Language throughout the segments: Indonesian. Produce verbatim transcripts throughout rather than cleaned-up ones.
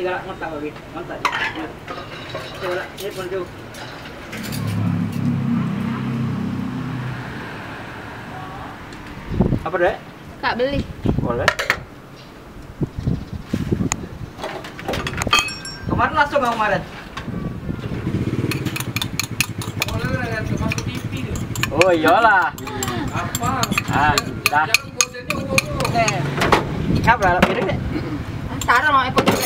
segala ngontak lagi, ngontak. Segala ini pun jauh. Apa deh? Kak beli. Boleh. Kemarin langsung nggak kemarin? Boleh nggak masuk T V deh? Oh iyalah. Apa? Ah, dah. Ikan berapa piring deh? Taruh mau epok deh.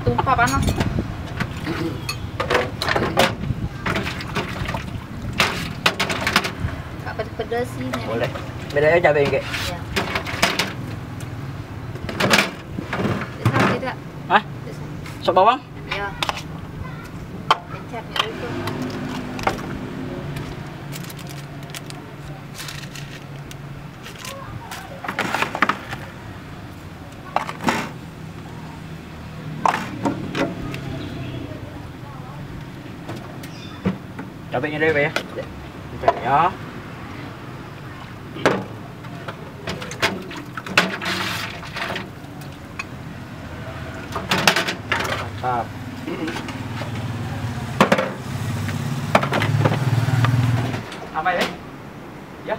Tumpah panas. Kak pedes-pedes sih. Boleh. Bedanya cabai enggak? Iya. Tidak. Hah? Sop bawang? Iya. Kecapnya itu. Cabainya deh, Pak ya. Ya. Mantap. Apa ya? Ya? Iya. Di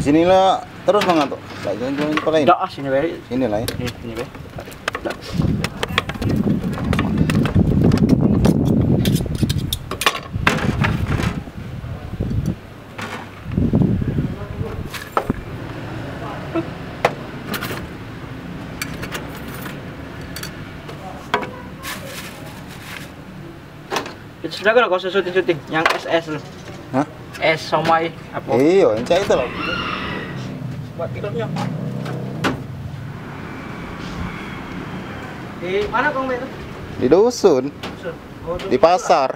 sinilah terus mengantuk. Enggak jalan-jalan ke lain. Enggak, ah sini Pak. Sinilah ya. Ini sini Pak. Sudah kalau kau syuting-syuting yang S S. Hah? S somai apa? Iya, encah itu loh. Buat filmnya. Di mana Kang itu? Di dusun. Dusun. Oh, dusun. Di pasar.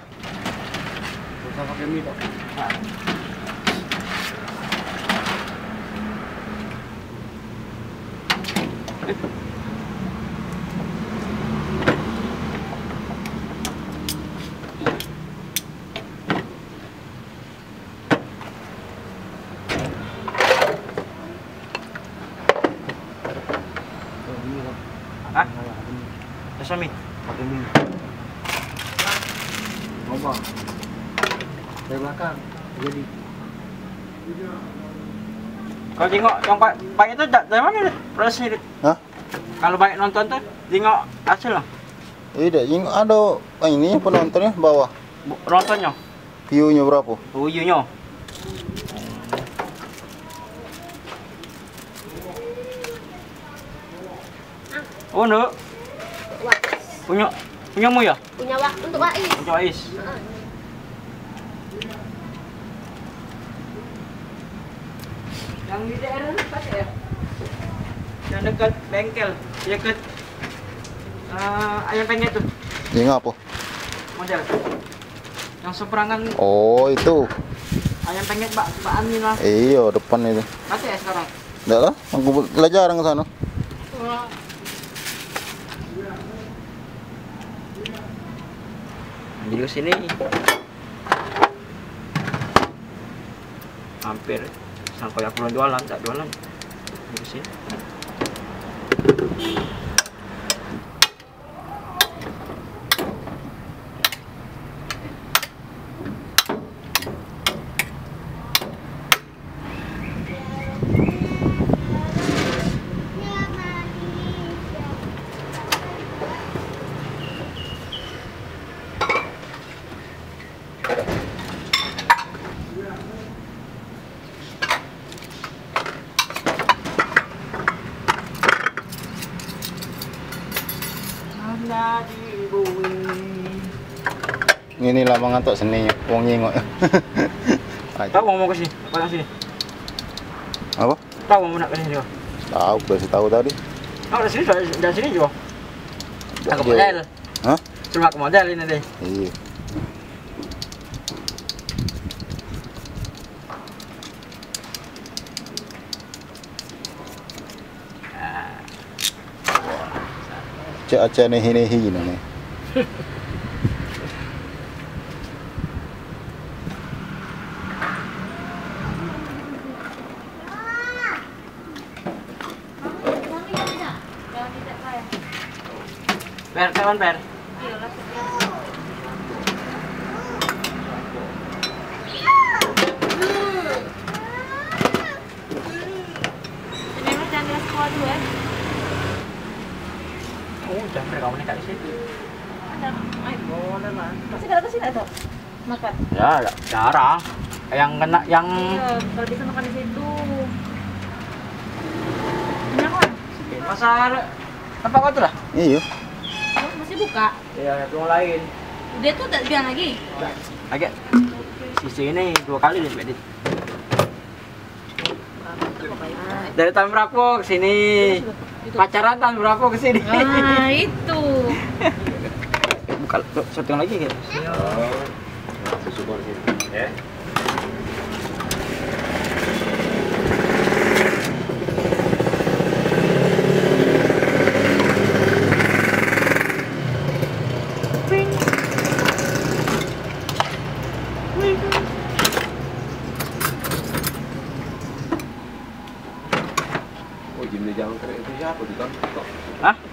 Bisa pakai mie toh. Sami, pakai mie. Coba. Dari belakang. Jadi. Kalau tengok yang Pak, Pak itu dari mana deh? Prosesnya deh. Hah? Kalau baik nonton tuh tengok hasil lah. Tidak, tengok ada ini penontonnya bawah. Nontonnya? View-nya berapa? View-nya. Oh, no. Punya punyamu ya? Punya wak untuk Ais. Untuk Ais. Heeh. Yang di daerah apa ya? Yang dekat bengkel, dekat uh, ayam penyet tuh. Ini apa? Model. Yang seperangan. Oh, itu. Ayam penyet Pak, Pak Amin lah. Iya, depan itu. Mati ya sekarang? Enggak lah, aku belajar ke sana. Oh. Di sini hampir sampai aku jualan, tak jualan di sini. Ini lah mengantuk seninya, wong nyengok. Tahu wong mau ke sini, ke sini. Apa? Tahu wong nak ke sini juga. Tahu, berarti tahu tadi. Oh, dari sini, dari sini juga. Aku model. Hah? Cuma aku model ini deh. Iya. Cek aja nehi-nehi ini. Per, kawan per. Ini memang jangan lihat sekolah dulu ya. Oh, jangan per kawannya kali sih. Ada, main boleh lah. Masih ada sih ada. Makan. Ya, darah. Yang kena yang. Iya, kalau bisa makan di situ. Enak kan? Pasar tempat kau tuh lah. Iya. Masih buka? Iya, ada yang lain. Dia tuh udah bilang lagi. Lagi. Sisi ini dua kali deh, Mbak Dit. Dari tahun berapa ke sini? Pacaran tahun berapa ke sini? Nah, itu. Buka satu yang lagi gitu. Iya. Susu goreng ya.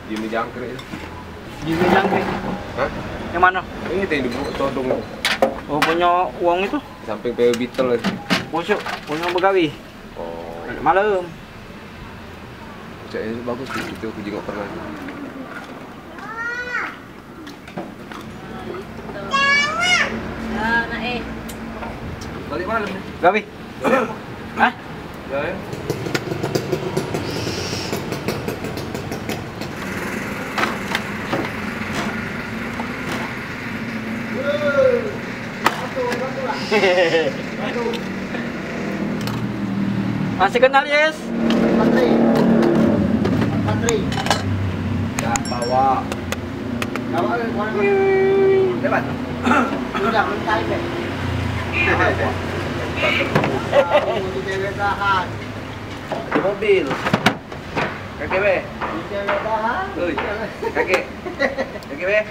Jimmy jangkrik. Jimmy jangkrik. Hah? Yang mana? Ini tadi dibuat todong. Oh, punya uang itu? Samping P W Beetle. Bosok, punya begawi. Oh. Malam. Cek bagus itu aku juga pernah. Ah, nah eh. Balik malam. Gawi. Hah? Gawi. Masih kenal yes? Patri, Patri, tak bawa. Bawa mana? Lepas. Sudah mentai deh. Di cewek tahan. Di mobil. Kakek be. Di cewek tahan. Oi, kakek. Kakek be.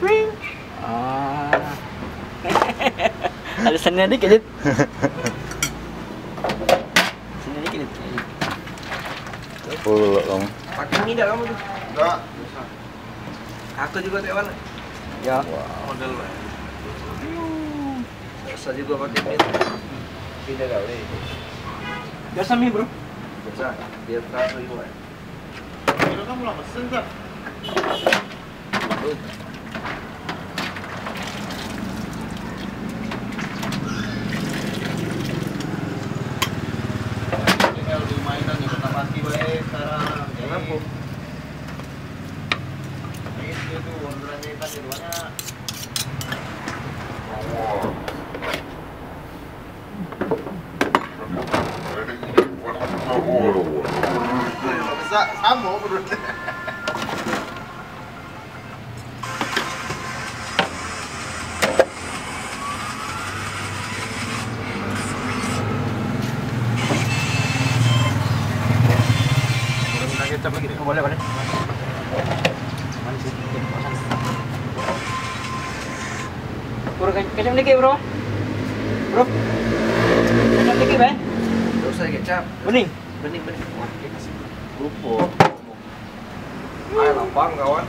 Ring. Ah. Ada sennya dikit. Sennya dikit. Pulak kamu. Pakai minyak kamu tuh. Enggak. Aku juga tewan. Ya. Model lah. Biasa juga pakai minyak. Tidak kali. Biasa mi bro. Biasa. Biar terasa juga. Kalau kamu lah pesen tak? Kecap dikit bro, bro, kecap dikit bang. Tidak usah kecap. Bening, bening, bening. Lupa. Air lapang kawan.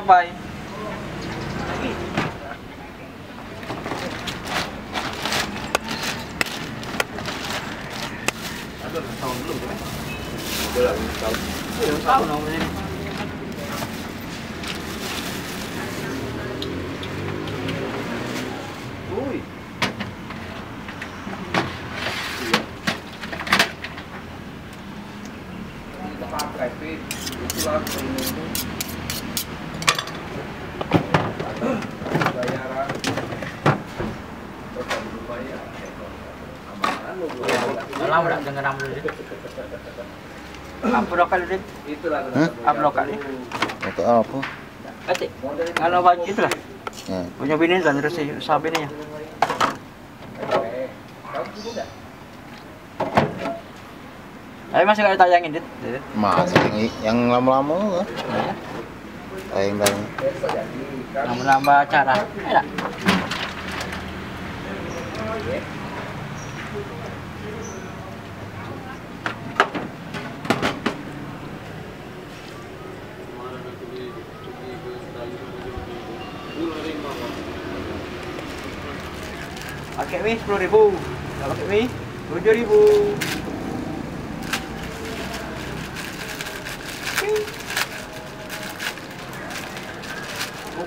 Cabai. Itulah upload kali. Itu apa? Atik. Kalau baju itulah. Hmm. Punya bini dan terus usaha bininya. Tapi masih nggak ditayangin, Dit? Masih, yang lama-lama kan? Tayang-tayang. Nambah-nambah acara, enak. Pakai mie sepuluh ribu, nggak pakai mie tujuh ribu.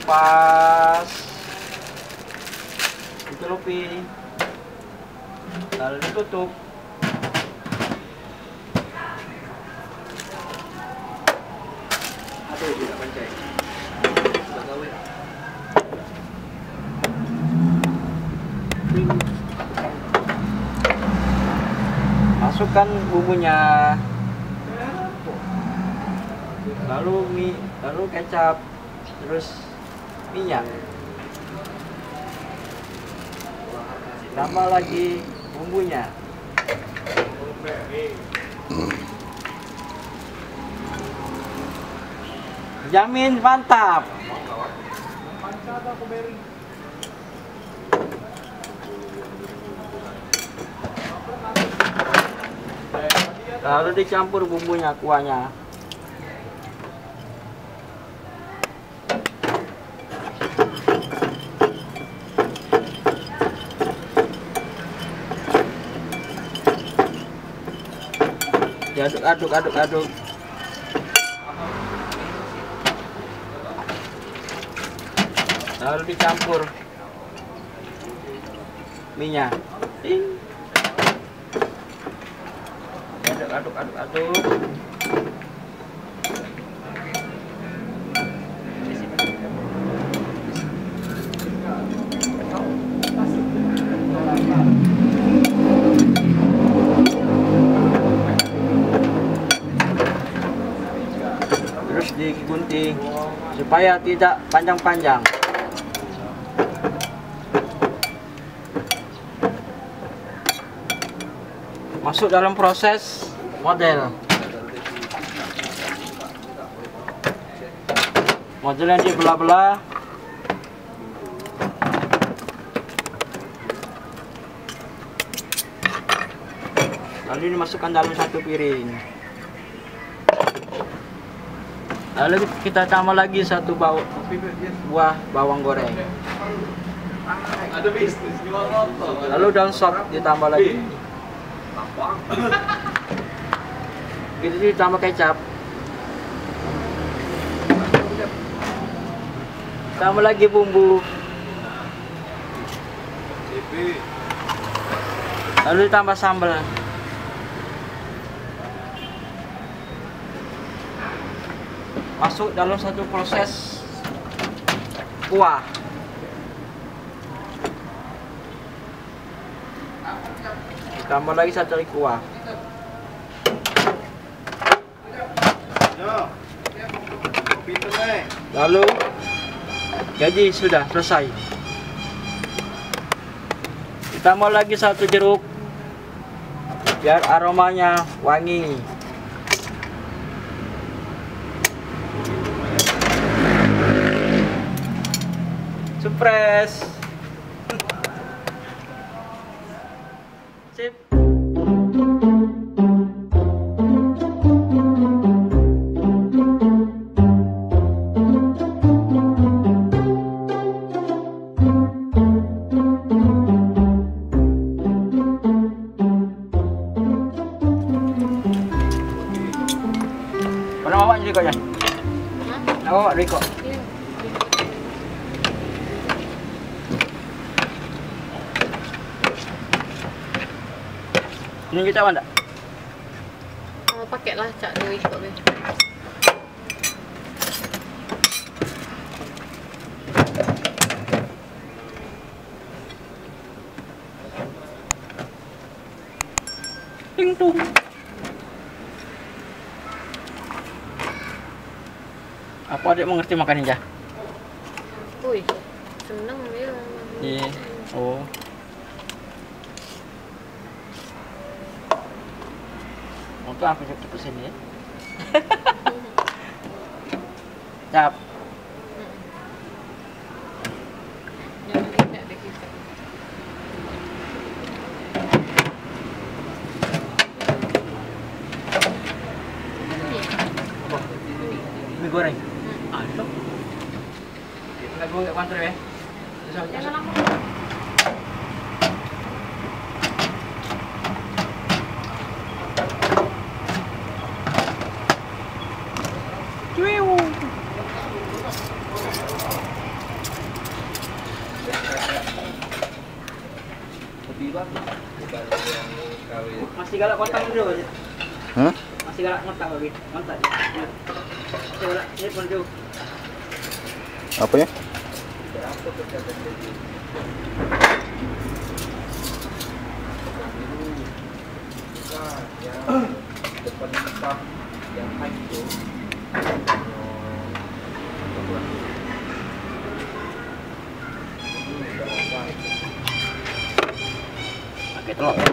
Kupas, ditutupi, lalu ditutup. Aduh, tidak pancai. Tidak tahu ya. Masukkan bumbunya, lalu mie, lalu kecap, terus minyak, tambah lagi bumbunya. Jamin mantap. Lalu dicampur bumbunya, kuahnya. Diaduk, aduk, aduk, aduk. Lalu dicampur minyak. Aduk, aduk, aduk. Terus digunting supaya tidak panjang-panjang. Masuk dalam proses model model yang dibelah-belah, lalu dimasukkan dalam satu piring, lalu kita tambah lagi satu buah bawang goreng, lalu daun sop ditambah lagi, gitu ditambah kecap, tambah lagi bumbu, lalu ditambah sambal, masuk dalam satu proses kuah. Tambah lagi satu lagi kuah. Lalu jadi sudah selesai. Ditambah lagi satu jeruk biar aromanya wangi. Surprise. Sip. Riko. Ini kita apa enggak? Oh, pakailah cak dulu Riko. Ting tung. Apa adik mengerti makan ninja? Wih, seneng dia. Iya. Yeah. Oh. Oke, Setelah banyak dibersihin ya. Cap. Mie goreng. Aduh. Kita gue kantor ya. Jangan lama. Masih galak kontak dulu aja. Hah? Masih galak kontak lagi. Kontak. Masih galak telepon dulu. Apa ya? Yang yang